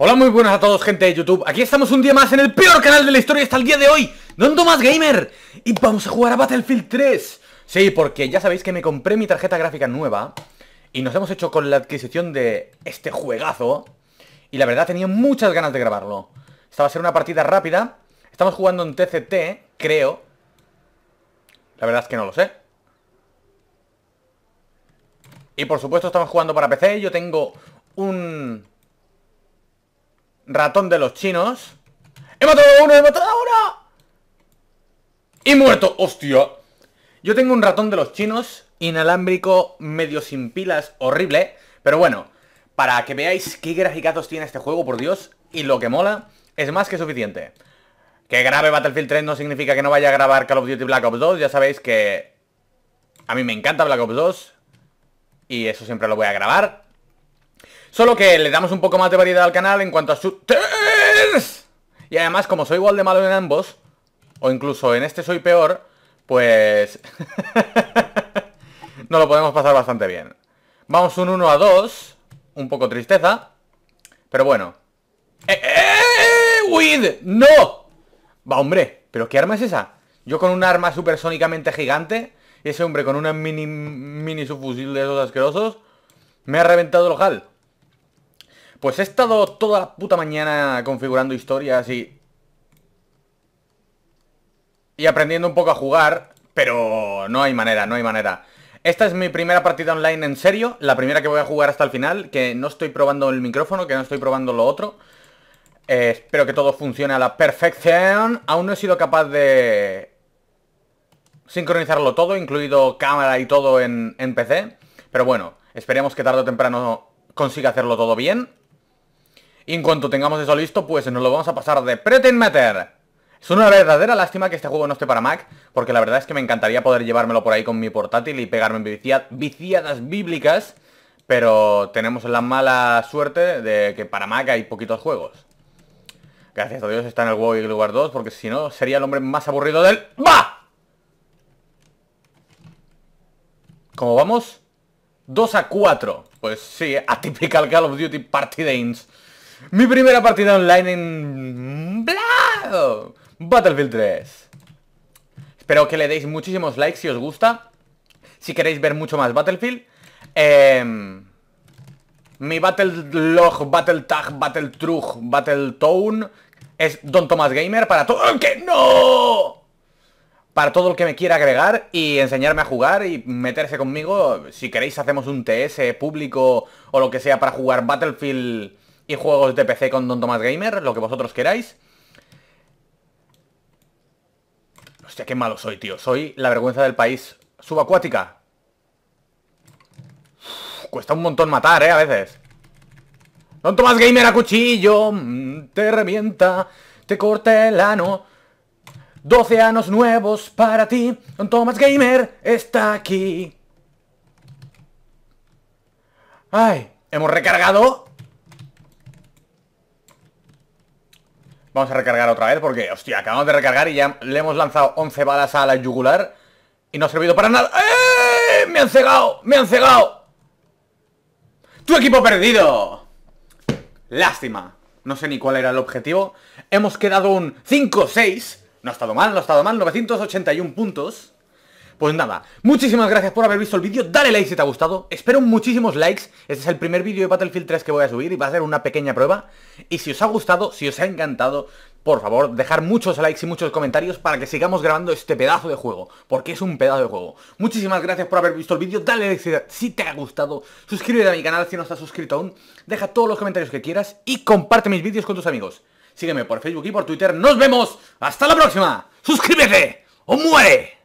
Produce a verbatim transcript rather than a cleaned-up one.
Hola, muy buenas a todos, gente de YouTube. Aquí estamos un día más en el peor canal de la historia hasta el día de hoy, DonTomasGamer. Y vamos a jugar a Battlefield tres. Sí, porque ya sabéis que me compré mi tarjeta gráfica nueva y nos hemos hecho con la adquisición de este juegazo. Y la verdad tenía muchas ganas de grabarlo. Esta va a ser una partida rápida. Estamos jugando en T C T, creo. La verdad es que no lo sé. Y por supuesto estamos jugando para P C. Yo tengo un... ratón de los chinos. ¡He matado a uno! ¡He matado a uno! ¡Y muerto! ¡Hostia! Yo tengo un ratón de los chinos, inalámbrico, medio sin pilas, horrible. Pero bueno, para que veáis qué graficazos tiene este juego, por Dios. Y lo que mola es más que suficiente. Que grabe Battlefield tres no significa que no vaya a grabar Call of Duty Black Ops dos. Ya sabéis que a mí me encanta Black Ops dos y eso siempre lo voy a grabar. Solo que le damos un poco más de variedad al canal en cuanto a shooters. Y además, como soy igual de malo en ambos, o incluso en este soy peor, pues... no lo podemos pasar bastante bien. Vamos un uno a dos. Un poco tristeza. Pero bueno. ¡Eh, eh! ¡Wid! ¡No! Va, hombre. ¿Pero qué arma es esa? Yo con un arma supersónicamente gigante y ese hombre con una mini, mini subfusil de esos asquerosos. Me ha reventado el ojal. Pues he estado toda la puta mañana configurando historias y... y aprendiendo un poco a jugar, pero no hay manera, no hay manera. Esta es mi primera partida online en serio, la primera que voy a jugar hasta el final, que no estoy probando el micrófono, que no estoy probando lo otro. Eh, espero que todo funcione a la perfección. Aún no he sido capaz de sincronizarlo todo, incluido cámara y todo en, en P C. Pero bueno, esperemos que tarde o temprano consiga hacerlo todo bien. Y en cuanto tengamos eso listo, pues nos lo vamos a pasar de pretend matter. Es una verdadera lástima que este juego no esté para Mac, porque la verdad es que me encantaría poder llevármelo por ahí con mi portátil y pegarme viciadas bíblicas. Pero tenemos la mala suerte de que para Mac hay poquitos juegos. Gracias a Dios está en el WoW y el Guard dos, porque si no sería el hombre más aburrido del... ¡Bah! ¿Cómo vamos? dos a cuatro. Pues sí, atypical Call of Duty Partidains. Mi primera partida online en... ¡bla! Battlefield tres. Espero que le deis muchísimos likes si os gusta. Si queréis ver mucho más Battlefield. Eh... Mi Battlelog, Battle Tag, Battle Trug, Battle Tone es DonTomasGamer para todo el que... ¡No! Para todo el que me quiera agregar y enseñarme a jugar y meterse conmigo. Si queréis hacemos un T S público o lo que sea para jugar Battlefield y juegos de P C con DonTomasGamer, lo que vosotros queráis. Hostia, qué malo soy, tío. Soy la vergüenza del país. Subacuática. Uf, cuesta un montón matar, eh, a veces. DonTomasGamer a cuchillo. Te revienta. Te corta el ano. doce años nuevos para ti, DonTomasGamer está aquí. Ay, hemos recargado. Vamos a recargar otra vez porque, hostia, acabamos de recargar y ya le hemos lanzado once balas a la yugular y no ha servido para nada. ¡Eh! ¡Me han cegado! ¡Me han cegado! ¡Tu equipo perdido! Lástima. No sé ni cuál era el objetivo. Hemos quedado un cinco seis. No ha estado mal, no ha estado mal, novecientos ochenta y uno puntos. Pues nada, muchísimas gracias por haber visto el vídeo. Dale like si te ha gustado, espero muchísimos likes. Este es el primer vídeo de Battlefield tres que voy a subir y va a ser una pequeña prueba. Y si os ha gustado, si os ha encantado, por favor, dejar muchos likes y muchos comentarios para que sigamos grabando este pedazo de juego, porque es un pedazo de juego. Muchísimas gracias por haber visto el vídeo. Dale like si te ha gustado. Suscríbete a mi canal si no estás suscrito aún. Deja todos los comentarios que quieras y comparte mis vídeos con tus amigos. Sígueme por Facebook y por Twitter. ¡Nos vemos! ¡Hasta la próxima! ¡Suscríbete o muere!